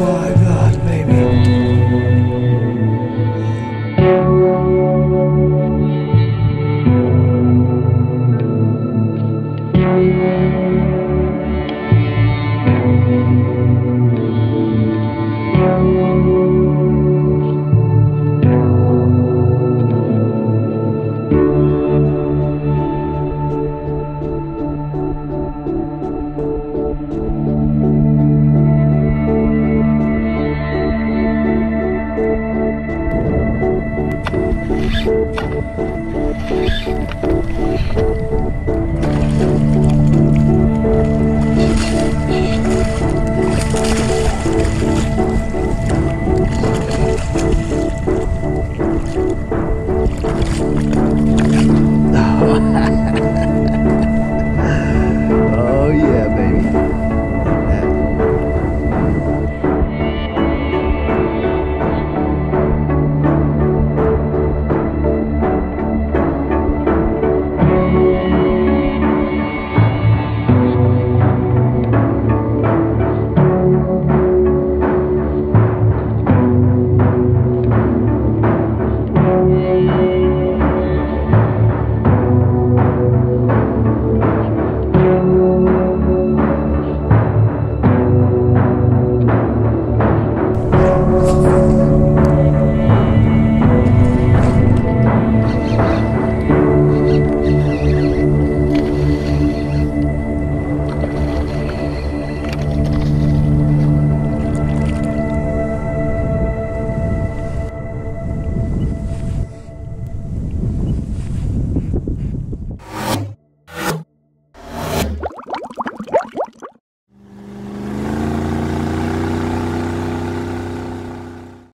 my.